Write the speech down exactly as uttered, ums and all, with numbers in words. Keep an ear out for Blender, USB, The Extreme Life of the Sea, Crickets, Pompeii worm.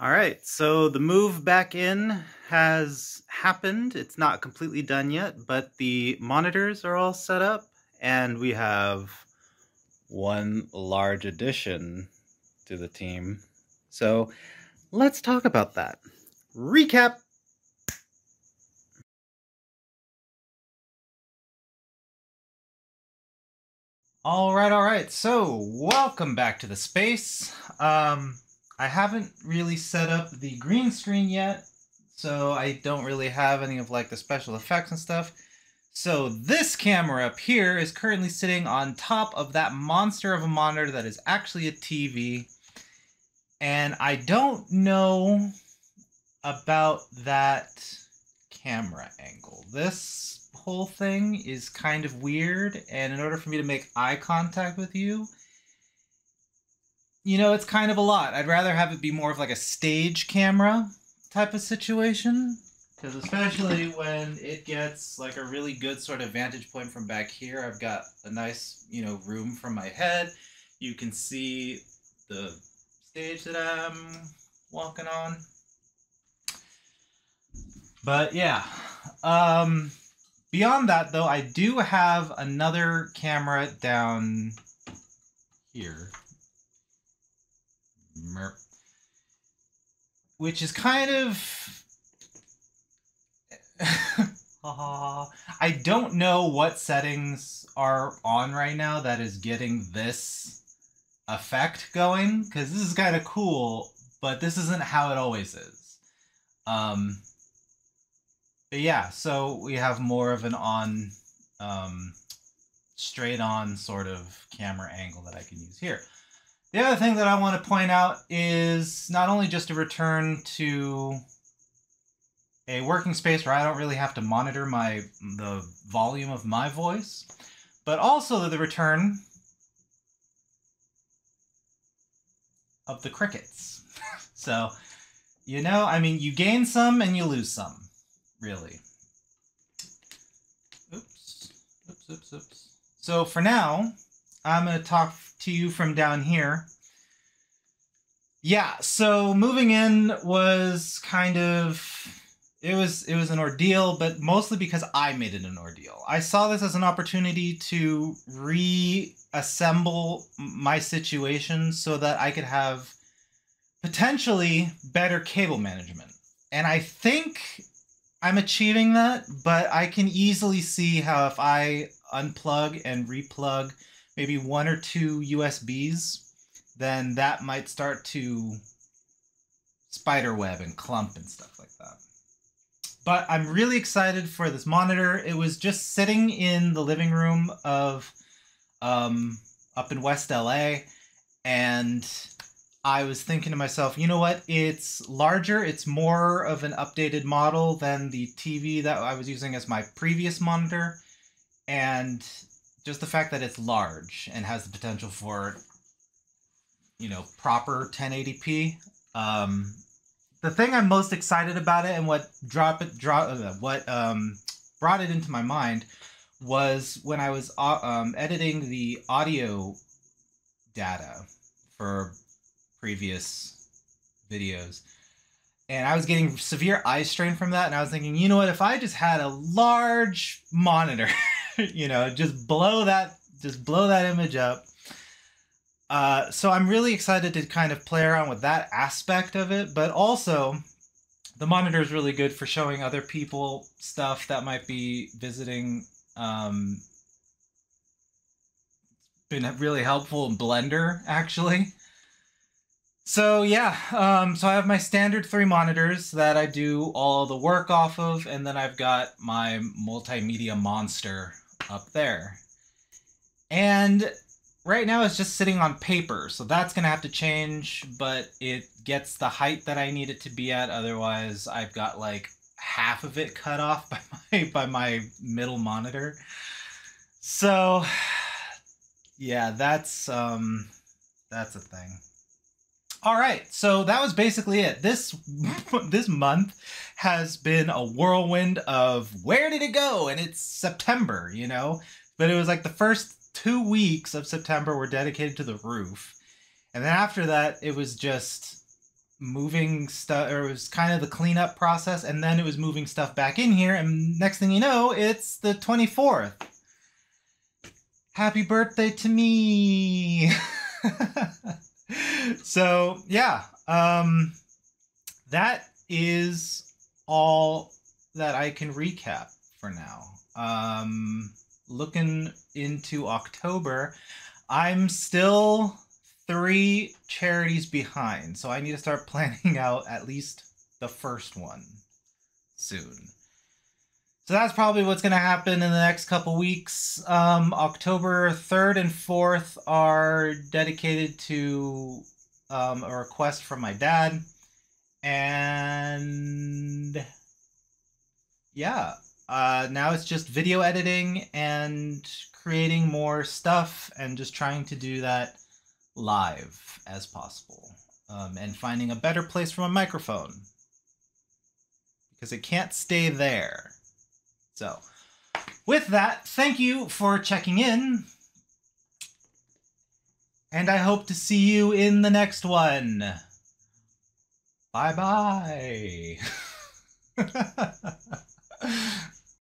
All right, so the move back in has happened. It's not completely done yet, but the monitors are all set up, and we have one large addition to the team. So let's talk about that. Recap. All right, all right. So welcome back to the space. Um, I haven't really set up the green screen yet, so I don't really have any of like the special effects and stuff. So this camera up here is currently sitting on top of that monster of a monitor that is actually a T V. And I don't know about that camera angle. This whole thing is kind of weird, and in order for me to make eye contact with you, you know, it's kind of a lot. I'd rather have it be more of like a stage camera type of situation, because especially when it gets like a really good sort of vantage point from back here, I've got a nice, you know, room from my head. You can see the stage that I'm walking on. But yeah, um beyond that, though, I do have another camera down here, which is kind of... I don't know what settings are on right now that is getting this effect going, because this is kind of cool, but this isn't how it always is. Um... But yeah, so we have more of an on, um, straight on sort of camera angle that I can use here. The other thing that I want to point out is not only just a return to a working space where I don't really have to monitor my the volume of my voice, but also the return of the crickets. So, you know, I mean, you gain some and you lose some. Really. Oops. Oops, oops, oops. So for now, I'm going to talk to you from down here. Yeah, so moving in was kind of, it was, it was an ordeal, but mostly because I made it an ordeal. I saw this as an opportunity to reassemble my situation so that I could have potentially better cable management. And I think I'm achieving that, but I can easily see how if I unplug and replug maybe one or two U S Bs, then that might start to spiderweb and clump and stuff like that. But I'm really excited for this monitor. It was just sitting in the living room of um, up in West L A, and I was thinking to myself, you know what, it's larger, it's more of an updated model than the T V that I was using as my previous monitor, and just the fact that it's large and has the potential for, you know, proper ten eighty p. Um, the thing I'm most excited about it and what drop it, drop, uh, what um, brought it into my mind was when I was uh, um, editing the audio data for previous videos, and I was getting severe eye strain from that, and I was thinking, you know what, if I just had a large monitor, you know, just blow that just blow that image up. Uh, so I'm really excited to kind of play around with that aspect of it, but also the monitor is really good for showing other people stuff that might be visiting. Um, it's been really helpful in Blender, actually. So yeah, um, so I have my standard three monitors that I do all the work off of, and then I've got my multimedia monster up there. And right now it's just sitting on paper, so that's going to have to change, but it gets the height that I need it to be at, otherwise I've got like half of it cut off by my, by my middle monitor. So yeah, that's, um, that's a thing. All right, so that was basically it. This this month has been a whirlwind of where did it go? And it's September, you know? But it was like the first two weeks of September were dedicated to the roof. And then after that, it was just moving stuff, or it was kind of the cleanup process, and then it was moving stuff back in here, and next thing you know, it's the twenty-fourth. Happy birthday to me. So yeah, um, that is all that I can recap for now. Um, looking into October, I'm still three charities behind, so I need to start planning out at least the first one soon. So that's probably what's going to happen in the next couple weeks. Um, October third and fourth are dedicated to um, a request from my dad. And yeah, uh, now it's just video editing and creating more stuff and just trying to do that live as possible, um, and finding a better place for my microphone because it can't stay there. So with that, thank you for checking in, and I hope to see you in the next one. Bye bye.